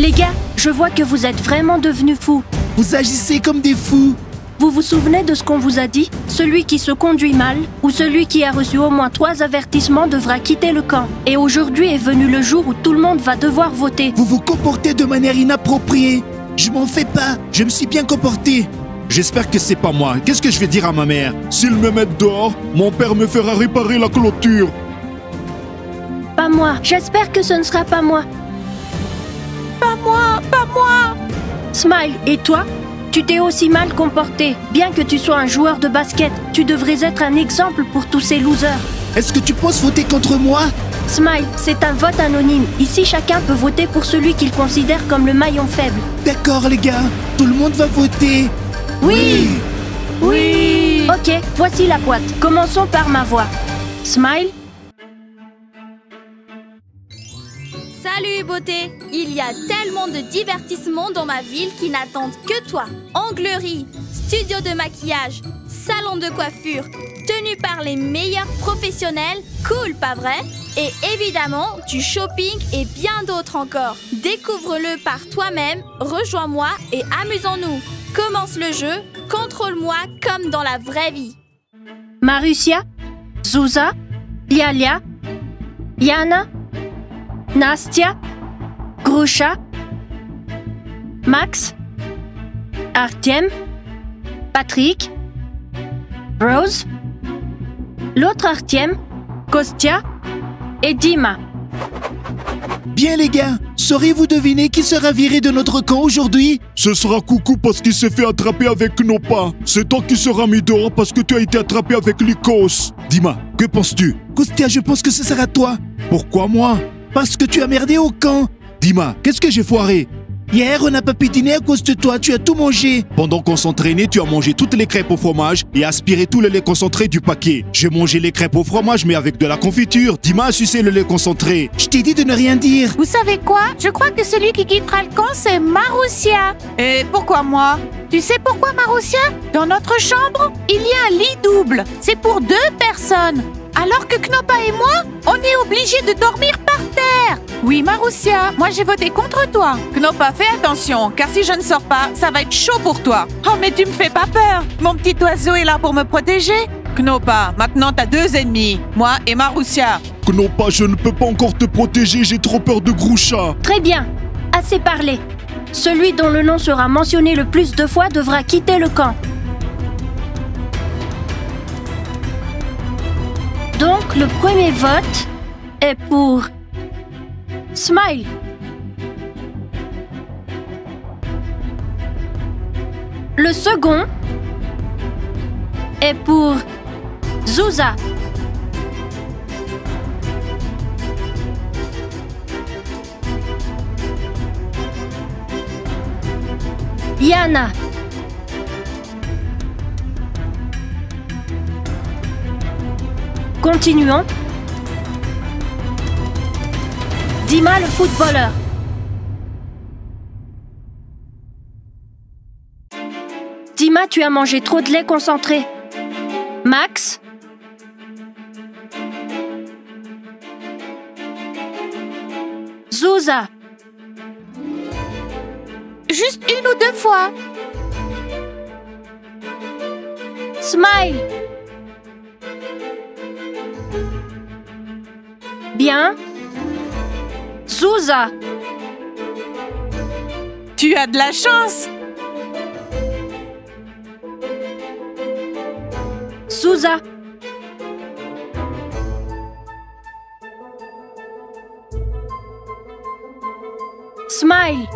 Les gars, je vois que vous êtes vraiment devenus fous. Vous agissez comme des fous. Vous vous souvenez de ce qu'on vous a dit? Celui qui se conduit mal ou celui qui a reçu au moins 3 avertissements devra quitter le camp. Et aujourd'hui est venu le jour où tout le monde va devoir voter. Vous vous comportez de manière inappropriée. Je m'en fais pas, je me suis bien comporté. J'espère que c'est pas moi. Qu'est-ce que je vais dire à ma mère? S'ils me mettent dehors, mon père me fera réparer la clôture. Pas moi. J'espère que ce ne sera pas moi. Pas moi, pas moi. Smile, et toi? Tu t'es aussi mal comporté. Bien que tu sois un joueur de basket, tu devrais être un exemple pour tous ces losers. Est-ce que tu penses voter contre moi? Smile, c'est un vote anonyme. Ici, chacun peut voter pour celui qu'il considère comme le maillon faible. D'accord, les gars. Tout le monde va voter. Oui. Oui. Ok, voici la boîte. Commençons par ma voix. Smile. Salut beauté! Il y a tellement de divertissements dans ma ville qui n'attendent que toi. Onglerie, studio de maquillage, salon de coiffure, tenue par les meilleurs professionnels, cool pas vrai? Et évidemment, du shopping et bien d'autres encore. Découvre-le par toi-même, rejoins-moi et amusons-nous. Commence le jeu, contrôle-moi comme dans la vraie vie. Marussia, Zouza, Lialia, Yana, Nastia, Groucha, Max, Artem, Patrick, Rose, l'autre Artem, Kostia et Dima. Bien les gars, saurez-vous deviner qui sera viré de notre camp aujourd'hui? Ce sera Coucou parce qu'il s'est fait attraper avec nos pas. C'est toi qui seras mis dehors parce que tu as été attrapé avec Lycos. Dima, que penses-tu? Kostia, je pense que ce sera toi. Pourquoi moi? Parce que tu as merdé au camp. Dima, qu'est-ce que j'ai foiré? Hier, on n'a pas pu dîner à cause de toi, tu as tout mangé. Pendant qu'on s'entraînait, tu as mangé toutes les crêpes au fromage et aspiré tout le lait concentré du paquet. J'ai mangé les crêpes au fromage, mais avec de la confiture. Dima a sucé le lait concentré. Je t'ai dit de ne rien dire. Vous savez quoi? Je crois que celui qui quittera le camp, c'est Marussia. Et pourquoi moi? Tu sais pourquoi, Marussia? Dans notre chambre, il y a un lit double. C'est pour 2 personnes. Alors que Knopa et moi, on est obligés de dormir par terre. Oui, Marussia, moi j'ai voté contre toi. Knopa, fais attention, car si je ne sors pas, ça va être chaud pour toi. Oh, mais tu me fais pas peur. Mon petit oiseau est là pour me protéger. Knopa, maintenant t'as 2 ennemis, moi et Marussia. Knopa, je ne peux pas encore te protéger, j'ai trop peur de Groucha. Très bien, assez parlé. Celui dont le nom sera mentionné le plus de fois devra quitter le camp. Donc, le premier vote est pour Smile. Le second est pour Zouza. Yana. Continuons. Dima le footballeur. Dima, tu as mangé trop de lait concentré. Max. Zouza. Juste 1 ou 2 fois. Smile. Bien. Zouza. Tu as de la chance. Zouza. Smile.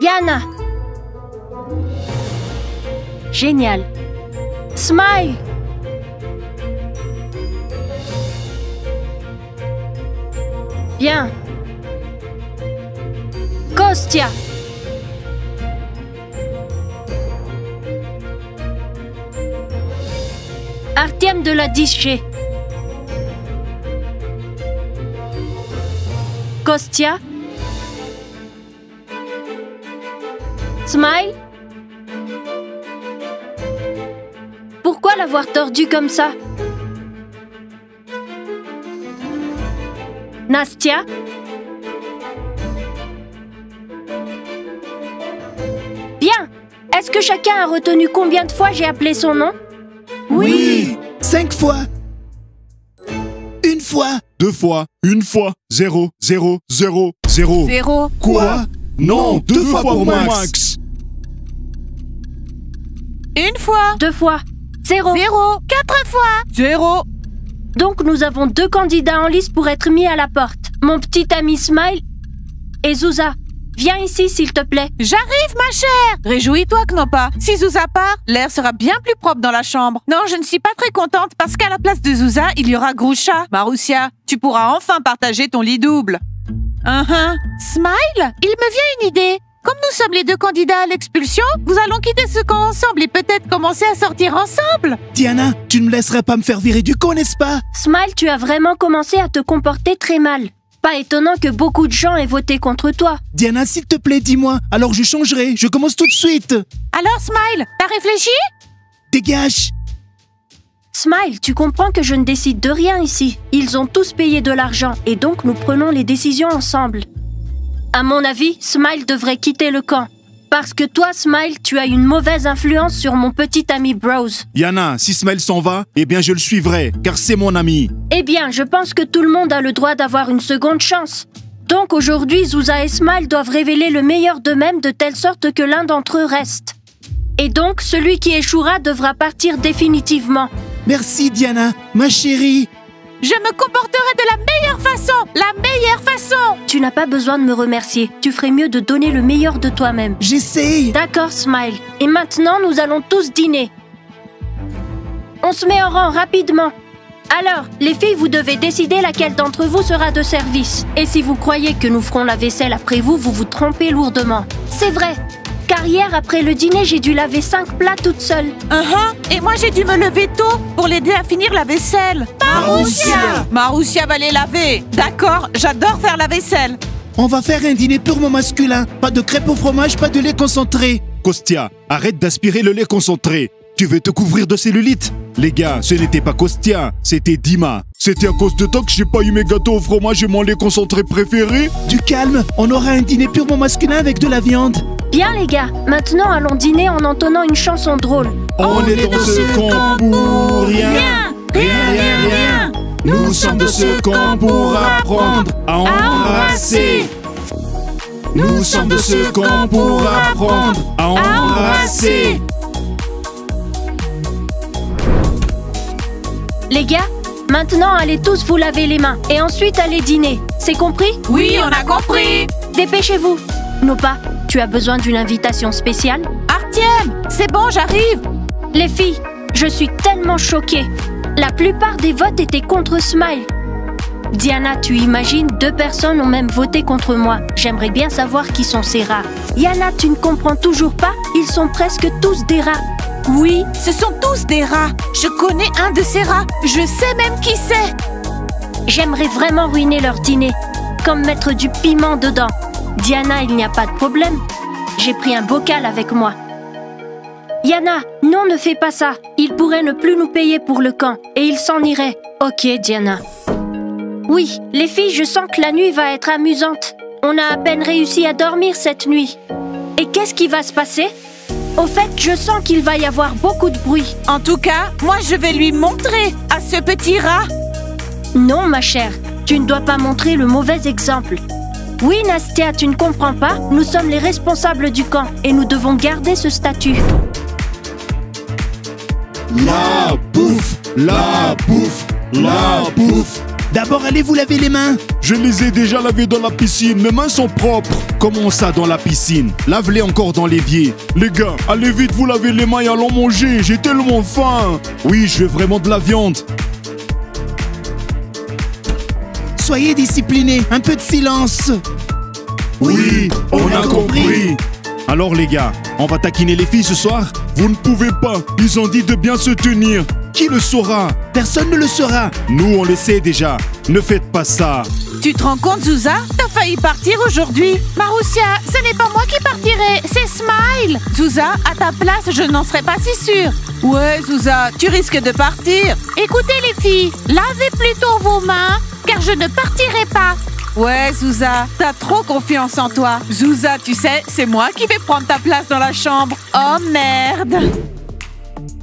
Yana. Génial. Smile. Bien. Kostia. Artem de la Dichée. Kostia. Smile. Pourquoi l'avoir tordu comme ça? Nastia? Bien! Est-ce que chacun a retenu combien de fois j'ai appelé son nom? Oui! 5 fois! 1 fois! 2 fois! 1 fois! 0, 0, 0, 0! 0! Quoi? Non! 2 fois pour Max! 1 fois! 2 fois! 0! 0! 4 fois! 0! Donc nous avons 2 candidats en lice pour être mis à la porte. Mon petit ami Smile et Zouza. Viens ici, s'il te plaît. J'arrive, ma chère. Réjouis-toi, Knoppa. Si Zouza part, l'air sera bien plus propre dans la chambre. Non, je ne suis pas très contente parce qu'à la place de Zouza, il y aura Groucha. Marussia, tu pourras enfin partager ton lit double. Smile, il me vient une idée. Comme nous sommes les 2 candidats à l'expulsion, nous allons quitter ce camp ensemble et peut-être commencer à sortir ensemble. Diana, tu ne me laisserais pas me faire virer du camp, n'est-ce pas? Smile, tu as vraiment commencé à te comporter très mal. Pas étonnant que beaucoup de gens aient voté contre toi. Diana, s'il te plaît, dis-moi, alors je changerai, je commence tout de suite. Alors Smile, t'as réfléchi? Dégage! Smile, tu comprends que je ne décide de rien ici. Ils ont tous payé de l'argent et donc nous prenons les décisions ensemble. À mon avis, Smile devrait quitter le camp. Parce que toi, Smile, tu as une mauvaise influence sur mon petit ami Browse. Yana, si Smile s'en va, eh bien je le suivrai, car c'est mon ami. Eh bien, je pense que tout le monde a le droit d'avoir une seconde chance. Donc aujourd'hui, Zouza et Smile doivent révéler le meilleur d'eux-mêmes de telle sorte que l'un d'entre eux reste. Et donc, celui qui échouera devra partir définitivement. Merci, Diana, ma chérie. Je me comporterai de la meilleure façon! La meilleure façon! Tu n'as pas besoin de me remercier. Tu ferais mieux de donner le meilleur de toi-même. J'essaye! D'accord, Smile. Et maintenant, nous allons tous dîner. On se met en rang rapidement. Alors, les filles, vous devez décider laquelle d'entre vous sera de service. Et si vous croyez que nous ferons la vaisselle après vous, vous vous trompez lourdement. C'est vrai! Car hier, après le dîner, j'ai dû laver 5 plats toute seule. Et moi, j'ai dû me lever tôt pour l'aider à finir la vaisselle. Marussia! Marussia va les laver. D'accord, j'adore faire la vaisselle. On va faire un dîner purement masculin. Pas de crêpes au fromage, pas de lait concentré. Kostia, arrête d'aspirer le lait concentré. Tu veux te couvrir de cellulite? Les gars, ce n'était pas Kostia, c'était Dima. C'était à cause de toi que j'ai pas eu mes gâteaux au fromage et mon lait concentré préféré? Du calme, on aura un dîner purement masculin avec de la viande. Bien les gars, maintenant allons dîner en entonnant une chanson drôle. On est dans ce camp pour rien, rien. Nous sommes de ce camp pour apprendre à embrasser. Nous sommes de ce camp pour apprendre à embrasser. Les gars, maintenant allez tous vous laver les mains et ensuite allez dîner. C'est compris? Oui, on a compris. Dépêchez-vous. Knoppa, tu as besoin d'une invitation spéciale? Artyem, c'est bon, j'arrive. Les filles, je suis tellement choquée. La plupart des votes étaient contre Smile. Diana, tu imagines, 2 personnes ont même voté contre moi. J'aimerais bien savoir qui sont ces rats. Yana, tu ne comprends toujours pas? Ils sont presque tous des rats. Oui, ce sont tous des rats. Je connais un de ces rats. Je sais même qui c'est. J'aimerais vraiment ruiner leur dîner, comme mettre du piment dedans. Diana, il n'y a pas de problème. J'ai pris un bocal avec moi. Yana, non, ne fais pas ça. Ils pourraient ne plus nous payer pour le camp et ils s'en iraient. Ok, Diana. Oui, les filles, je sens que la nuit va être amusante. On a à peine réussi à dormir cette nuit. Et qu'est-ce qui va se passer? Au fait, je sens qu'il va y avoir beaucoup de bruit. En tout cas, moi, je vais lui montrer à ce petit rat. Non, ma chère, tu ne dois pas montrer le mauvais exemple. Oui, Nastia, tu ne comprends pas. Nous sommes les responsables du camp et nous devons garder ce statut. La bouffe, la bouffe, la bouffe. D'abord, allez vous laver les mains. Je les ai déjà lavées dans la piscine. Mes mains sont propres. Comment ça, dans la piscine? Lave-les encore dans l'évier. Les gars, allez vite vous laver les mains et allons manger. J'ai tellement faim. Oui, je veux vraiment de la viande. Soyez disciplinés, un peu de silence. Oui, on a compris. Alors les gars, on va taquiner les filles ce soir? Vous ne pouvez pas, ils ont dit de bien se tenir. Qui le saura? Personne ne le saura. Nous, on le sait déjà. Ne faites pas ça. Tu te rends compte, Zouza? T'as failli partir aujourd'hui. Marussia, ce n'est pas moi qui partirai, c'est Smile. Zouza, à ta place, je n'en serais pas si sûre. Ouais, Zouza, tu risques de partir. Écoutez les filles, lavez plutôt vos mains. car je ne partirai pas. Ouais, Zouza, t'as trop confiance en toi. Zouza, tu sais, c'est moi qui vais prendre ta place dans la chambre. Oh merde!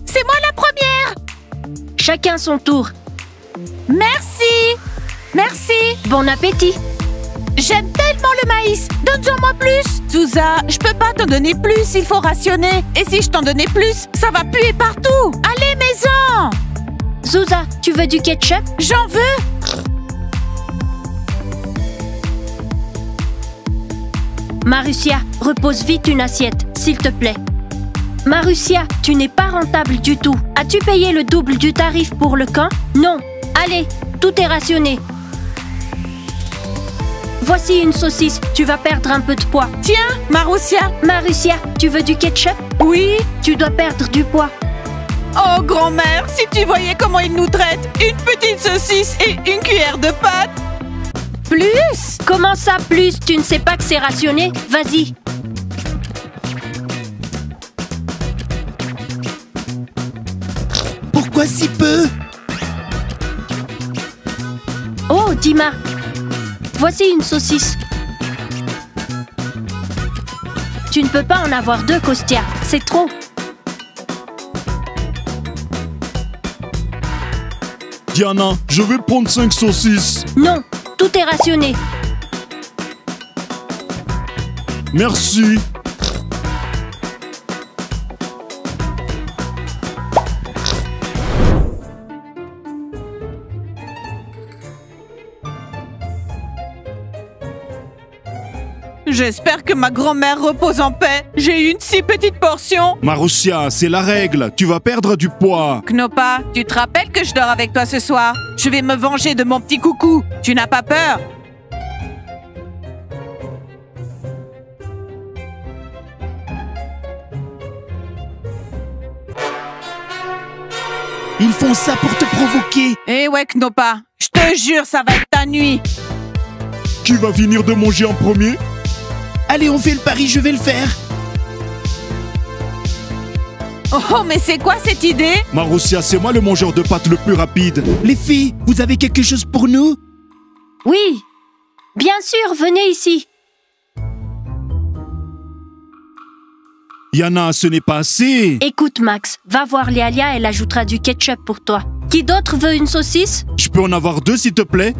C'est moi la première! Chacun son tour. Merci! Merci! Bon appétit! J'aime tellement le maïs! Donne-en-moi plus! Zouza, je peux pas t'en donner plus, il faut rationner. Et si je t'en donnais plus, ça va puer partout! Allez, maison! Zouza, tu veux du ketchup? J'en veux! Marussia, repose vite une assiette, s'il te plaît. Marussia, tu n'es pas rentable du tout. As-tu payé le double du tarif pour le camp? Non. Allez, tout est rationné. Voici une saucisse, tu vas perdre un peu de poids. Tiens, Marussia. Marussia, tu veux du ketchup? Oui. Tu dois perdre du poids. Oh, grand-mère, si tu voyais comment ils nous traitent. Une petite saucisse et une cuillère de pâte. Plus? Comment ça plus? Tu ne sais pas que c'est rationné? Vas-y. Pourquoi si peu? Oh, Dima. Voici une saucisse. Tu ne peux pas en avoir deux, Kostia. C'est trop. Diana, je vais prendre 5 saucisses. Non, tout est rationné. Merci. J'espère que ma grand-mère repose en paix. J'ai eu une si petite portion. Marussia, c'est la règle. Tu vas perdre du poids. Knopa, tu te rappelles que je dors avec toi ce soir? Je vais me venger de mon petit coucou. Tu n'as pas peur? Ils font ça pour te provoquer. Eh ouais, Knopa. Je te jure, ça va être ta nuit. Qui va venir de manger en premier? Allez, on fait le pari, je vais le faire. Oh, mais c'est quoi cette idée? Marussia, c'est moi le mangeur de pâtes le plus rapide. Les filles, vous avez quelque chose pour nous? Oui, bien sûr, venez ici. Yana, ce n'est pas assez. Écoute, Max, va voir Léalia, elle ajoutera du ketchup pour toi. Qui d'autre veut une saucisse? Je peux en avoir deux, s'il te plaît?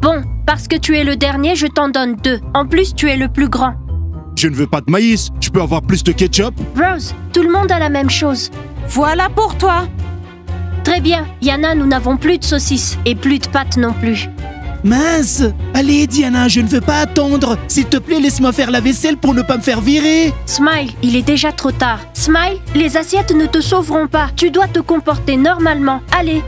Bon, parce que tu es le dernier, je t'en donne 2. En plus, tu es le plus grand. Je ne veux pas de maïs, je peux avoir plus de ketchup? Rose, tout le monde a la même chose. Voilà pour toi. Très bien, Yana, nous n'avons plus de saucisses et plus de pâtes non plus. Mince! Allez, Diana, je ne veux pas attendre. S'il te plaît, laisse-moi faire la vaisselle pour ne pas me faire virer. Smile, il est déjà trop tard. Smile, les assiettes ne te sauveront pas. Tu dois te comporter normalement. Allez.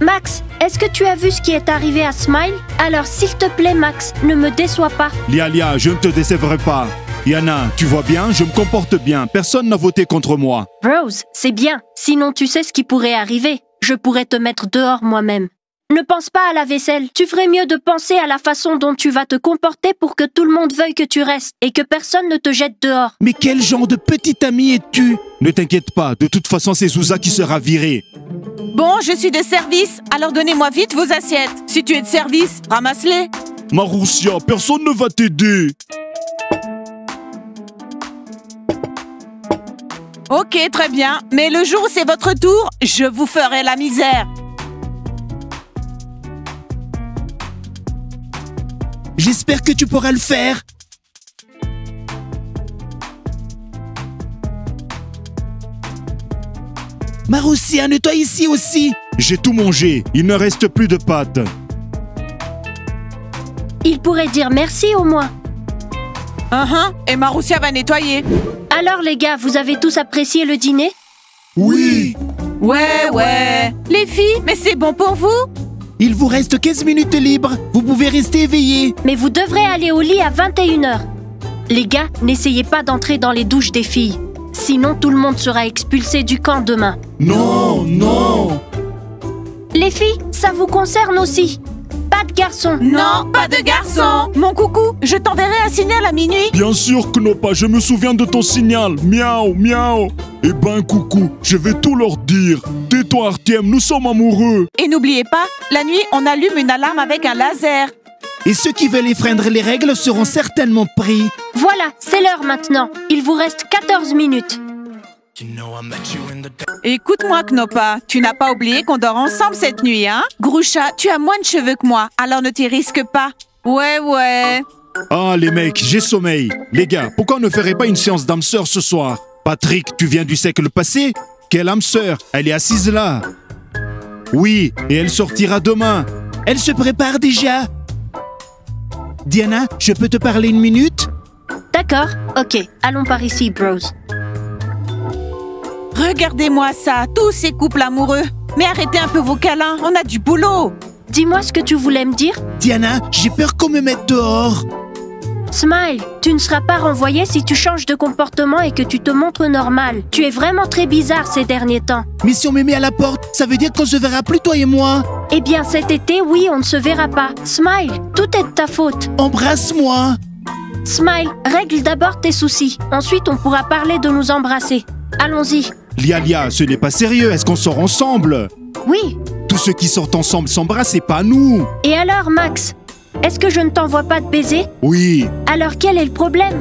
Max, est-ce que tu as vu ce qui est arrivé à Smile? Alors s'il te plaît, Max, ne me déçois pas. Léalia, je ne te décevrai pas. Yana, tu vois bien, je me comporte bien. Personne n'a voté contre moi. Rose, c'est bien. Sinon, tu sais ce qui pourrait arriver. Je pourrais te mettre dehors moi-même. Ne pense pas à la vaisselle. Tu ferais mieux de penser à la façon dont tu vas te comporter pour que tout le monde veuille que tu restes et que personne ne te jette dehors. Mais quel genre de petit ami es-tu? Ne t'inquiète pas, de toute façon, c'est Zouza qui sera virée. Bon, je suis de service, alors donnez-moi vite vos assiettes. Si tu es de service, ramasse-les. Marussia, personne ne va t'aider. Ok, très bien, mais le jour où c'est votre tour, je vous ferai la misère. J'espère que tu pourras le faire. Marussia, nettoie ici aussi. J'ai tout mangé, il ne reste plus de pâtes. Il pourrait dire merci au moins. Et Marussia va nettoyer. Alors les gars, vous avez tous apprécié le dîner? Oui. Ouais. Les filles, mais c'est bon pour vous? Il vous reste 15 minutes libres, vous pouvez rester éveillés. Mais vous devrez aller au lit à 21 h. Les gars, n'essayez pas d'entrer dans les douches des filles. Sinon, tout le monde sera expulsé du camp demain. Non. Les filles, ça vous concerne aussi. pas de garçon. Non, pas de garçon. Mon coucou, je t'enverrai un signal à minuit. Bien sûr, Knopa, je me souviens de ton signal. Miaou, miaou. Eh ben, coucou, je vais tout leur dire. Tais-toi, Artiem, nous sommes amoureux. Et n'oubliez pas, la nuit, on allume une alarme avec un laser. Et ceux qui veulent enfreindre les règles seront certainement pris. Voilà, c'est l'heure maintenant. Il vous reste 14 minutes. Écoute-moi, Knopa, tu n'as pas oublié qu'on dort ensemble cette nuit, hein? Groucha, tu as moins de cheveux que moi, alors ne t'y risque pas. Ouais, ouais. Ah, les mecs, j'ai sommeil. Les gars, pourquoi on ne ferait pas une séance d'âme-sœur ce soir? Patrick, tu viens du siècle passé? Quelle âme-sœur? Elle est assise là. Oui, et elle sortira demain. Elle se prépare déjà. Diana, je peux te parler une minute? D'accord, ok. Allons par ici, bros. Regardez-moi ça, tous ces couples amoureux. Mais arrêtez un peu vos câlins, on a du boulot. Dis-moi ce que tu voulais me dire. Diana, j'ai peur qu'on me mette dehors. Smile, tu ne seras pas renvoyé si tu changes de comportement et que tu te montres normal. Tu es vraiment très bizarre ces derniers temps. Mais si on me met à la porte, ça veut dire qu'on se verra plus, toi et moi. Eh bien cet été, oui, on ne se verra pas. Smile, tout est de ta faute. Embrasse-moi. Smile, règle d'abord tes soucis. Ensuite, on pourra parler de nous embrasser. Allons-y. Lia, ce n'est pas sérieux, est-ce qu'on sort ensemble? Oui. Tous ceux qui sortent ensemble s'embrassent et pas nous. Et alors, Max? Est-ce que je ne t'envoie pas de baiser? Oui. Alors quel est le problème?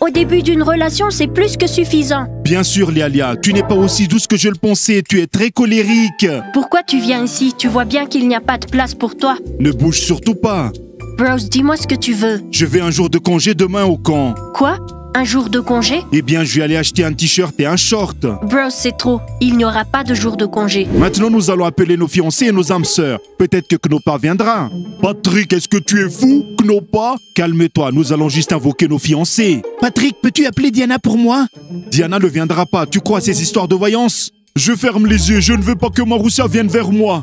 Au début d'une relation, c'est plus que suffisant. Bien sûr, Lia, tu n'es pas aussi douce que je le pensais, tu es très colérique. Pourquoi tu viens ici? Tu vois bien qu'il n'y a pas de place pour toi. Ne bouge surtout pas. Bros, dis-moi ce que tu veux. Je vais un jour de congé demain au camp. Quoi? Un jour de congé? Eh bien, je vais aller acheter un t-shirt et un short. Bros, c'est trop. Il n'y aura pas de jour de congé. Maintenant, nous allons appeler nos fiancés et nos âmes-sœurs. Peut-être que Knopa viendra. Patrick, est-ce que tu es fou, Knopa? Calme-toi, nous allons juste invoquer nos fiancés. Patrick, peux-tu appeler Diana pour moi? Diana ne viendra pas. Tu crois à ces histoires de voyance? Je ferme les yeux. Je ne veux pas que Maroussia vienne vers moi.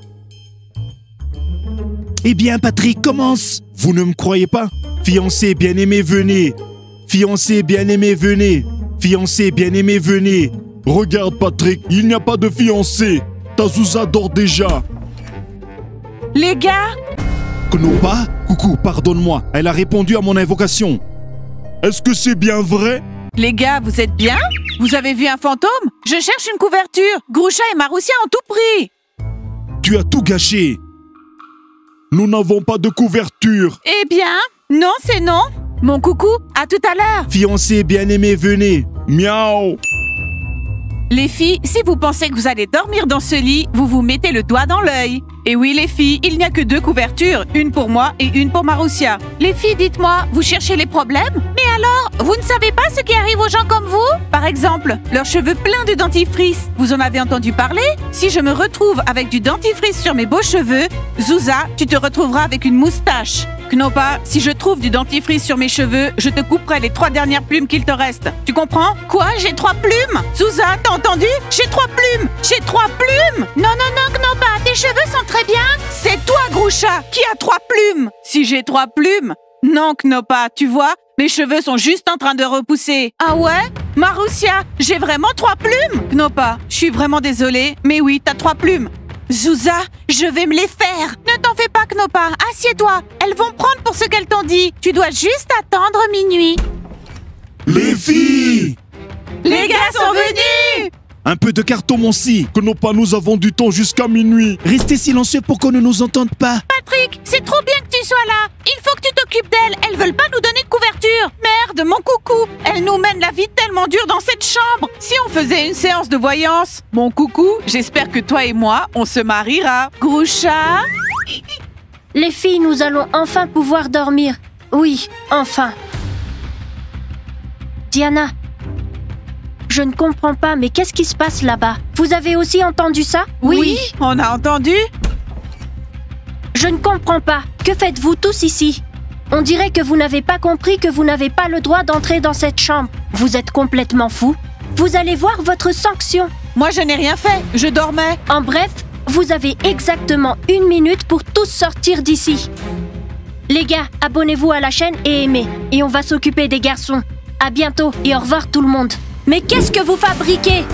Eh bien, Patrick, commence. Vous ne me croyez pas? Fiancés, bien-aimés, venez. Fiancé bien-aimé, venez. Fiancé bien-aimé, venez. Regarde, Patrick, il n'y a pas de fiancé. Tazouza dort déjà. Les gars? Knopa? Coucou, pardonne-moi. Elle a répondu à mon invocation. Est-ce que c'est bien vrai? Les gars, vous êtes bien? Vous avez vu un fantôme? Je cherche une couverture. Groucha et Maroussia ont tout pris. Tu as tout gâché. Nous n'avons pas de couverture. Eh bien, non, c'est non. Mon coucou, à tout à l'heure. Fiancé bien-aimé, venez. Miaou. Les filles, si vous pensez que vous allez dormir dans ce lit, vous vous mettez le doigt dans l'œil. Et oui, les filles, il n'y a que deux couvertures, une pour moi et une pour Maroussia. Les filles, dites-moi, vous cherchez les problèmes? Mais alors, vous ne savez pas ce qui arrive aux gens comme vous? Par exemple, leurs cheveux pleins de dentifrice. Vous en avez entendu parler? Si je me retrouve avec du dentifrice sur mes beaux cheveux, Zouza, tu te retrouveras avec une moustache. Knopa, si je trouve du dentifrice sur mes cheveux, je te couperai les 3 dernières plumes qu'il te reste. Tu comprends? Quoi? J'ai 3 plumes? Zouza, t'as entendu? J'ai 3 plumes! J'ai 3 plumes! Non, non, non, Knopa, tes cheveux sont très bien. C'est toi, Groucha, qui a 3 plumes. Si j'ai 3 plumes? Non, Knopa, tu vois, mes cheveux sont juste en train de repousser. Ah ouais? Maroussia, j'ai vraiment 3 plumes? Knopa, je suis vraiment désolée, mais oui, t'as 3 plumes. Zouza, je vais me les faire. Ne t'en fais pas, Knopa, assieds-toi. Elles vont prendre pour ce qu'elles t'ont dit. Tu dois juste attendre minuit. Les filles! Les gars sont venus! Un peu de cartomancie. Knopa, nous avons du temps jusqu'à minuit. Restez silencieux pour qu'on ne nous entende pas. Patrick, c'est trop bien que tu sois là. Il faut que tu t'occupes d'elles. Elles veulent pas nous donner de couverture. Merde, mon coucou. Elles nous mènent la vie tellement dure dans cette chambre. Si on faisait une séance de voyance? Mon coucou, j'espère que toi et moi, on se mariera. Groucha? Les filles, nous allons enfin pouvoir dormir. Oui, enfin. Diana? Je ne comprends pas, mais qu'est-ce qui se passe là-bas? Vous avez aussi entendu ça? Oui, on a entendu. Je ne comprends pas. Que faites-vous tous ici? On dirait que vous n'avez pas compris que vous n'avez pas le droit d'entrer dans cette chambre. Vous êtes complètement fous. Vous allez voir votre sanction. Moi, je n'ai rien fait. Je dormais. En bref, vous avez exactement 1 minute pour tous sortir d'ici. Les gars, abonnez-vous à la chaîne et aimez. Et on va s'occuper des garçons. À bientôt et au revoir tout le monde. Mais qu'est-ce que vous fabriquez ?